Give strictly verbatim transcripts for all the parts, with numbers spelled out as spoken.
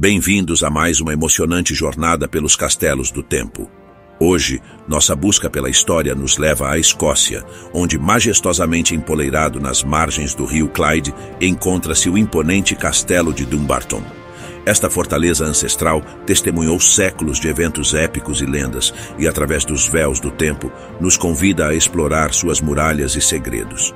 Bem-vindos a mais uma emocionante jornada pelos castelos do tempo. Hoje, nossa busca pela história nos leva à Escócia, onde, majestosamente empoleirado nas margens do rio Clyde, encontra-se o imponente castelo de Dumbarton. Esta fortaleza ancestral testemunhou séculos de eventos épicos e lendas e, através dos véus do tempo, nos convida a explorar suas muralhas e segredos.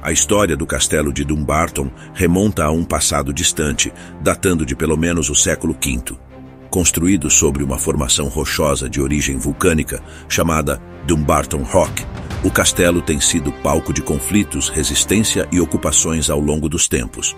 A história do castelo de Dumbarton remonta a um passado distante, datando de pelo menos o século quinto. Construído sobre uma formação rochosa de origem vulcânica, chamada Dumbarton Rock, o castelo tem sido palco de conflitos, resistência e ocupações ao longo dos tempos.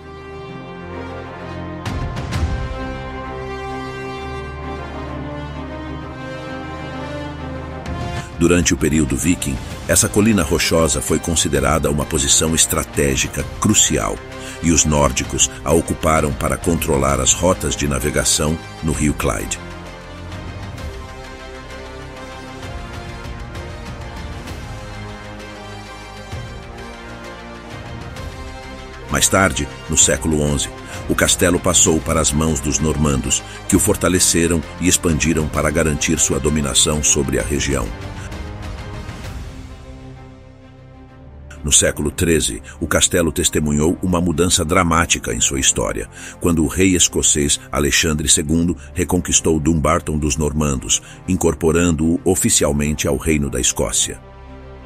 Durante o período viking, essa colina rochosa foi considerada uma posição estratégica crucial, e os nórdicos a ocuparam para controlar as rotas de navegação no rio Clyde. Mais tarde, no século onze, o castelo passou para as mãos dos normandos, que o fortaleceram e expandiram para garantir sua dominação sobre a região. No século treze, o castelo testemunhou uma mudança dramática em sua história, quando o rei escocês Alexandre segundo reconquistou Dumbarton dos normandos, incorporando-o oficialmente ao Reino da Escócia.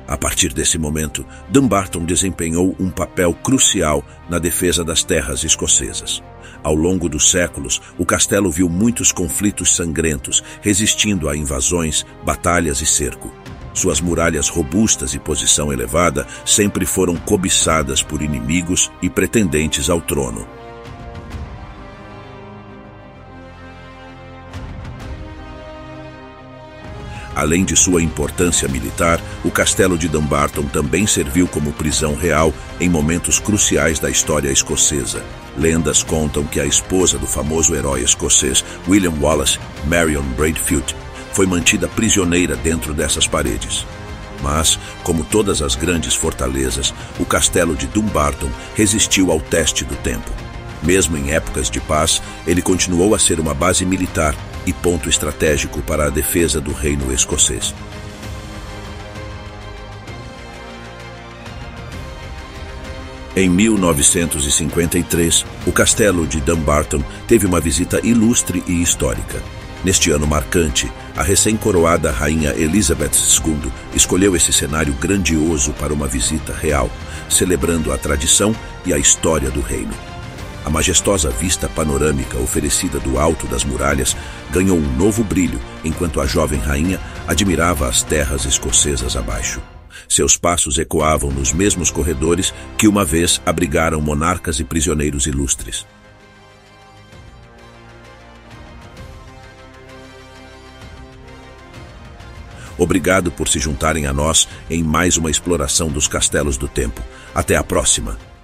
A partir desse momento, Dumbarton desempenhou um papel crucial na defesa das terras escocesas. Ao longo dos séculos, o castelo viu muitos conflitos sangrentos, resistindo a invasões, batalhas e cerco. Suas muralhas robustas e posição elevada sempre foram cobiçadas por inimigos e pretendentes ao trono. Além de sua importância militar, o castelo de Dumbarton também serviu como prisão real em momentos cruciais da história escocesa. Lendas contam que a esposa do famoso herói escocês William Wallace, Marion Braidfute, foi mantida prisioneira dentro dessas paredes. Mas, como todas as grandes fortalezas, o castelo de Dumbarton resistiu ao teste do tempo. Mesmo em épocas de paz, ele continuou a ser uma base militar e ponto estratégico para a defesa do reino escocês. Em mil novecentos e cinquenta e três, o castelo de Dumbarton teve uma visita ilustre e histórica. Neste ano marcante, a recém-coroada rainha Elizabeth segunda escolheu esse cenário grandioso para uma visita real, celebrando a tradição e a história do reino. A majestosa vista panorâmica oferecida do alto das muralhas ganhou um novo brilho enquanto a jovem rainha admirava as terras escocesas abaixo. Seus passos ecoavam nos mesmos corredores que uma vez abrigaram monarcas e prisioneiros ilustres. Obrigado por se juntarem a nós em mais uma exploração dos castelos do tempo. Até a próxima!